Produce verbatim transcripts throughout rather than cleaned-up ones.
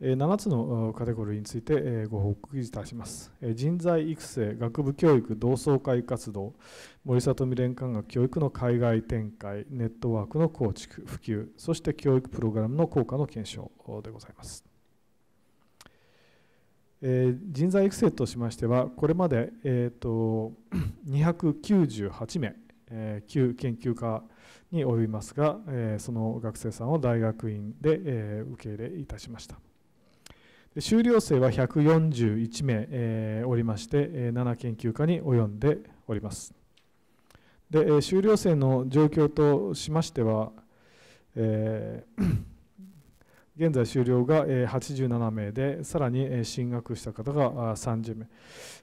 ななつのカテゴリーについてご報告いたします。人材育成、学部教育、同窓会活動、森里未練館学教育の海外展開、ネットワークの構築、普及、そして教育プログラムの効果の検証でございます。人材育成としましては、これまでにひゃくきゅうじゅうはちめい、旧研究家に及びますが、その学生さんを大学院で受け入れいたしました。修了生はひゃくよんじゅういちめいおりまして、なな研究家に及んでおります。で、修了生の状況としましては、えー、現在修了がはちじゅうななめいで、さらに進学した方がさんじゅうめい、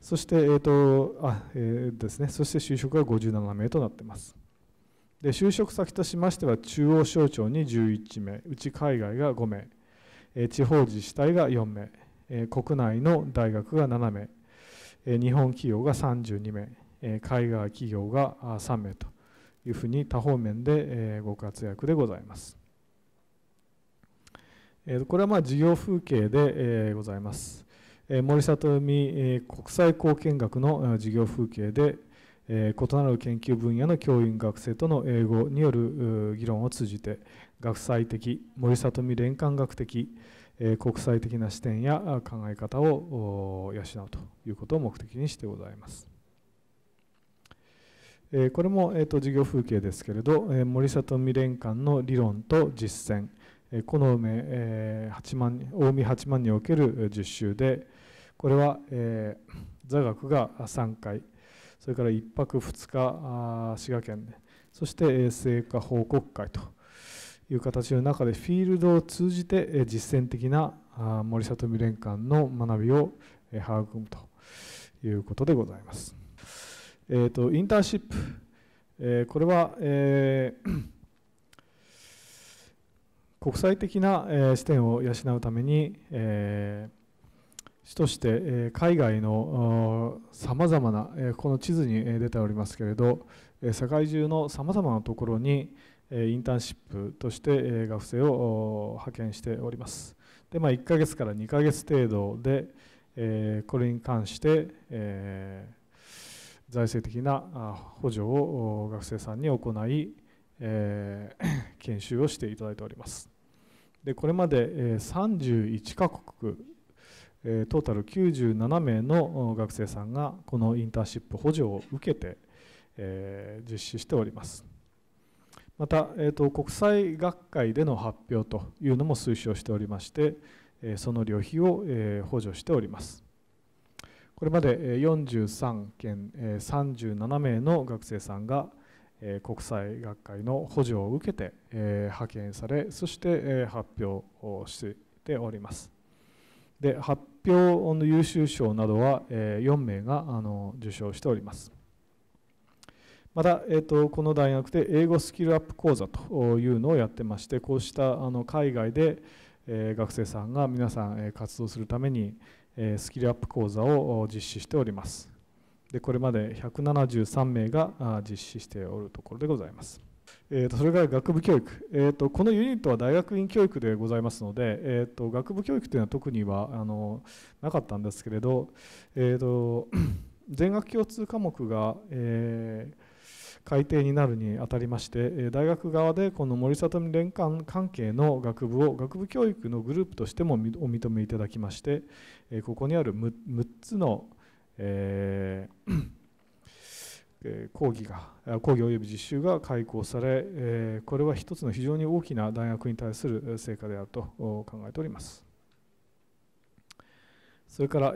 そして、えーとあえーですね、そして就職がごじゅうななめいとなっています。で、就職先としましては、中央省庁にじゅういちめい、うち海外がごめい。地方自治体がよんめい、国内の大学がななめい、日本企業がさんじゅうにめい、海外企業がさんめいというふうに多方面でご活躍でございます。これはまあ事業風景でございます。森里海国際貢献学の事業風景で、異なる研究分野の教員学生との英語による議論を通じて、学際的、森里海連環学的、国際的な視点や考え方を養うということを目的にしてございます。これも事業風景ですけれど、森里海連環の理論と実践、この近江はちまんにおける実習で、これは座学がさんかい、それからいっぱくふつか、滋賀県で、そして成果報告会という形の中で、フィールドを通じて実践的な森里未練館の学びを育むということでございます。えっと、インターンシップ、えー、これは、えー、国際的な視点を養うために、えー主として海外のさまざまな、この地図に出ておりますけれど、世界中のさまざまなところにインターンシップとして学生を派遣しております。で、まあ、いっかげつからにかげつ程度で、これに関して財政的な補助を学生さんに行い、研修をしていただいております。で、これまでさんじゅういちかこく、トータルきゅうじゅうななめいの学生さんがこのインターンシップ補助を受けて実施しております。また、国際学会での発表というのも推奨しておりまして、その旅費を補助しております。これまでよんじゅうさんけん、さんじゅうななめいの学生さんが国際学会の補助を受けて派遣され、そして発表をしております。で、発表の優秀賞などはよんめいが受賞しております。また、えーと、この大学で英語スキルアップ講座というのをやってまして、こうしたあの海外で学生さんが皆さん活動するためにスキルアップ講座を実施しております。で、これまでひゃくななじゅうさんめいが実施しておるところでございます。えーとそれから学部教育、えーとこのユニットは大学院教育でございますので、えーと学部教育というのは特にはあのなかったんですけれど、えーと全学共通科目が、えー、改定になるにあたりまして、大学側でこの森里連関関係の学部を学部教育のグループとしてもお認めいただきまして、ここにあるむっつの、えー講義が講義および実習が開講され、これは一つの非常に大きな大学に対する成果であると考えております。それから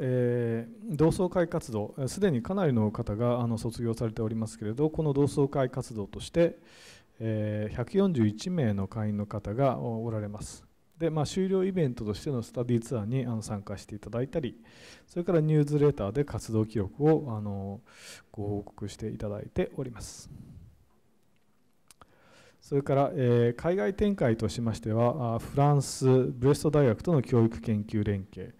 同窓会活動、すでにかなりの方が卒業されておりますけれど、この同窓会活動としてひゃくよんじゅういちめいの会員の方がおられます。で、まあ、修了イベントとしてのスタディツアーにあの参加していただいたり、それからニュースレターで活動記録をあのご報告していただいております。それから、えー、海外展開としましては、フランス・ブレスト大学との教育研究連携、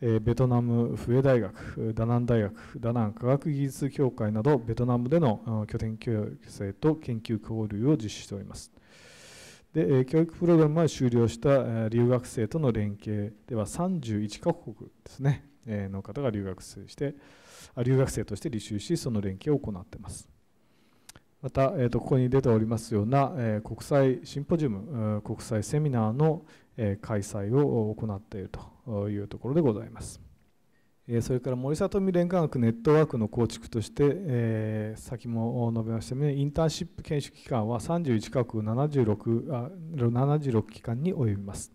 えー、ベトナム・フエ大学、ダナン大学、ダナン科学技術協会など、ベトナムでの拠点教育生と研究交流を実施しております。で教育プログラムが終了した留学生との連携ではさんじゅういちかこくですねの方が留学生して留学生として履修し、その連携を行っています。またここに出ておりますような国際シンポジウム、国際セミナーの開催を行っているというところでございます。それから森里美廉価学ネットワークの構築として、先も述べましたようにインターンシップ研修期間はさんじゅういちかこくななじゅうろくきかんに及びます。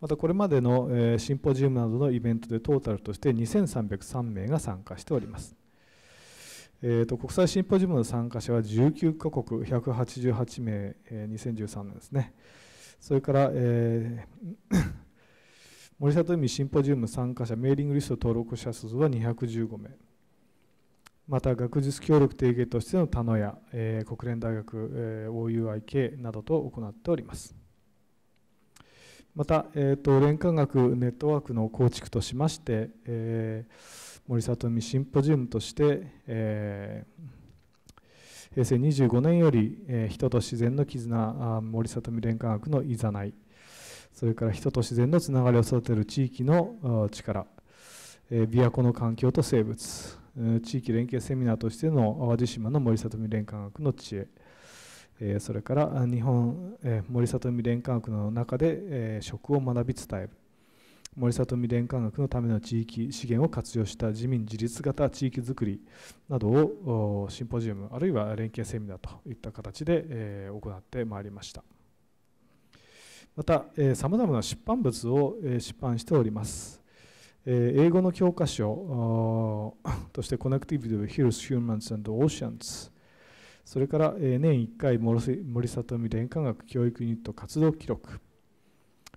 またこれまでのシンポジウムなどのイベントでトータルとしてにせんさんびゃくさんめいが参加しております。えー、と国際シンポジウムの参加者はじゅうきゅうかこくひゃくはちじゅうはちめい、にせんじゅうさんねんですね。それから、えー森里美シンポジウム参加者メーリングリスト登録者数はにひゃくじゅうごめい、また学術協力提携としての田野や、えー、国連大学、えー、オーユーアイケー などと行っております。また、えー、と廉価学ネットワークの構築としまして、えー、森里美シンポジウムとして、えー、へいせいにじゅうごねんより、えー、人と自然の絆森里美廉価学のいざない、それから人と自然のつながりを育てる地域の力、琵琶湖の環境と生物、地域連携セミナーとしての淡路島の森里美廉価学の知恵、それから日本森里美廉価学の中で食を学び伝える、森里美廉価学のための地域資源を活用した自民自立型地域づくりなどをシンポジウムあるいは連携セミナーといった形で行ってまいりました。また、さまざまな出版物を出版しております。英語の教科書として、コネクティビティブ・ヒルス・ヒューマンズ・アンド・オーシャンズ、それから年いっかい、森里美廉価学教育ユニット活動記録、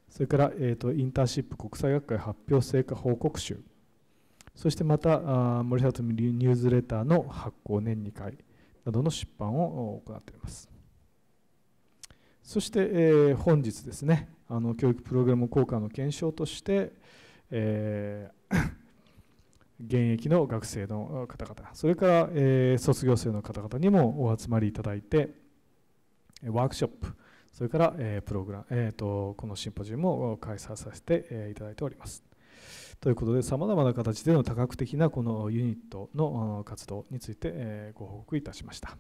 それからインターンシップ国際学会発表成果報告集、そしてまた、森里美ニュースレターの発行年にかいなどの出版を行っております。そして、えー、本日ですね、あの教育プログラム効果の検証として、えー、現役の学生の方々、それから、えー、卒業生の方々にもお集まりいただいて、ワークショップ、それから、えー、プログラム、えーと、このシンポジウムを開催させていただいております。ということで、さまざまな形での多角的なこのユニットの活動についてご報告いたしました。